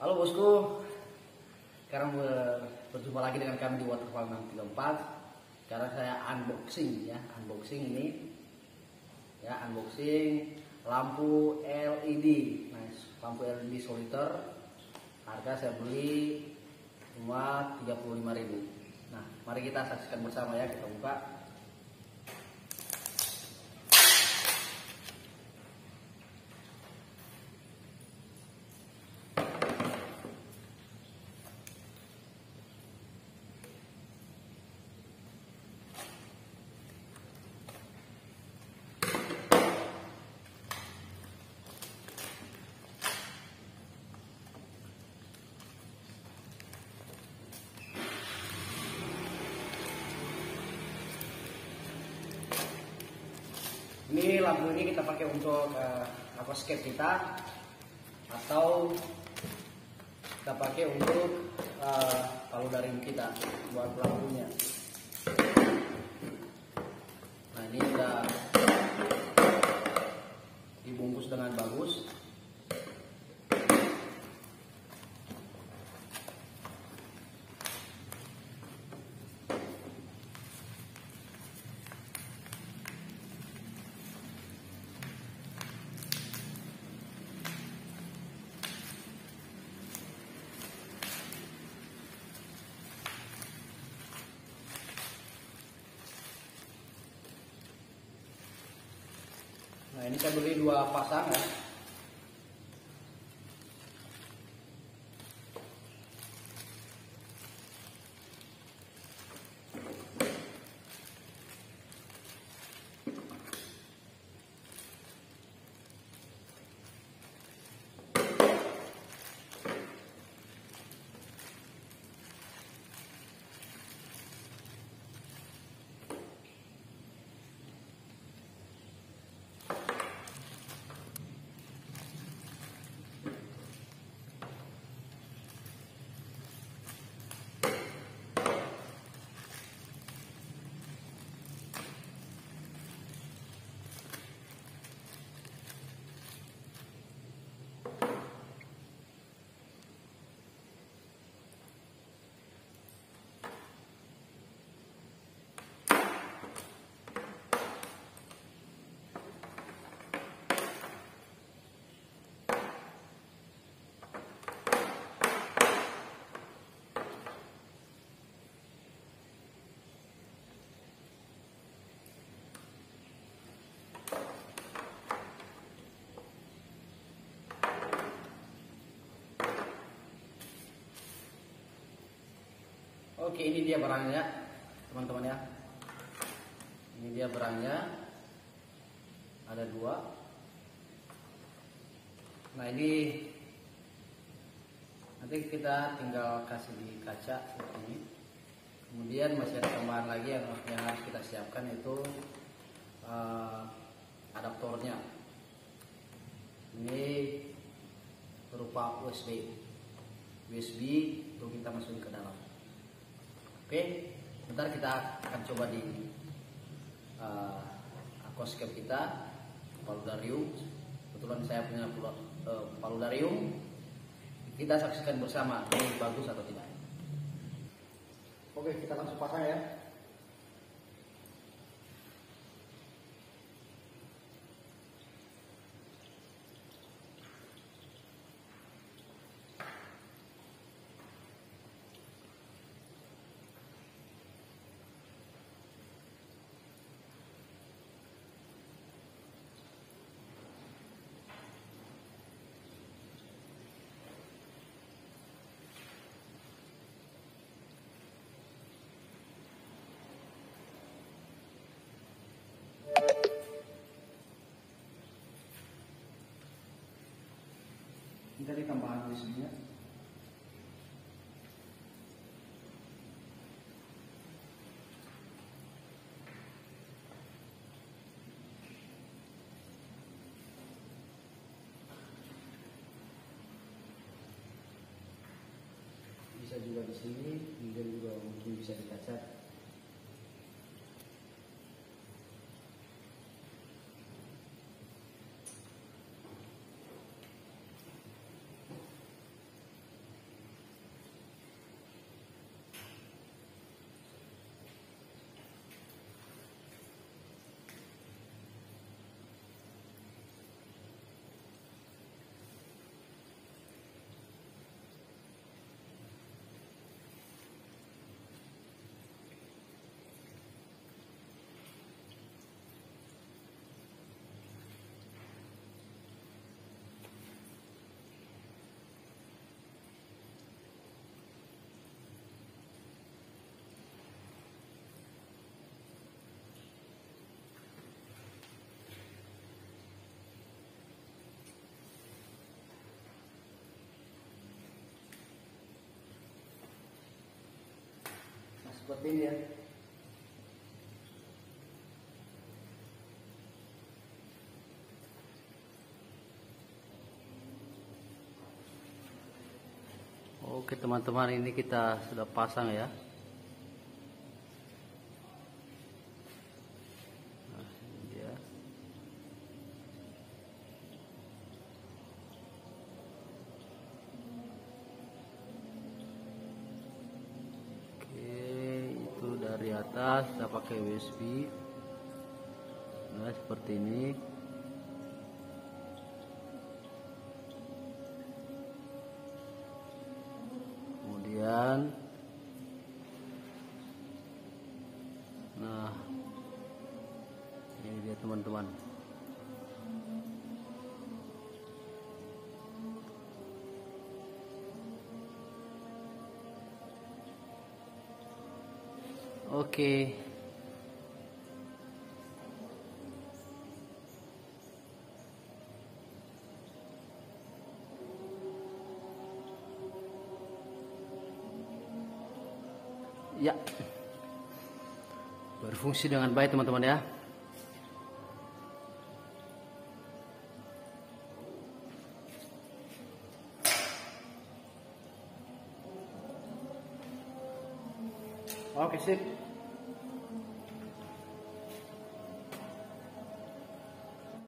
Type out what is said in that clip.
Halo bosku, sekarang berjumpa lagi dengan kami di Waterfall 634. Sekarang saya unboxing ya, unboxing lampu LED, nice, lampu LED soliter. Harga saya beli cuma 35.000. Nah, mari kita saksikan bersama ya, kita buka. Ini lampu ini kita pakai untuk aquascape kita, atau kita pakai untuk palu daring kita buat lampunya. Nah, ini sudah dibungkus dengan bagus. Nah, ini saya beli 2 pasang ya. Oke, ini dia barangnya teman-teman ya. Ini dia barangnya, ada 2. Nah, ini nanti kita tinggal kasih di kaca seperti ini. Kemudian masih ada tambahan lagi yang harus kita siapkan, itu adaptornya. Ini berupa USB untuk kita masukin ke dalam. Oke, bentar kita akan coba di aquascape kita, paludarium. Kebetulan saya punya paludarium. Kita saksikan bersama ini bagus atau tidak. Oke, kita langsung pasang ya. Kita ditambahkan di sini ya. Bisa juga di sini, kemudian juga mungkin bisa dikacat. seperti ini ya. Oke teman-teman, ini kita sudah pasang ya. Dari atas kita pakai USB, nah seperti ini. Kemudian, nah ini dia teman-teman. Oke. Ya. Berfungsi dengan baik teman-teman ya. Oke, sip.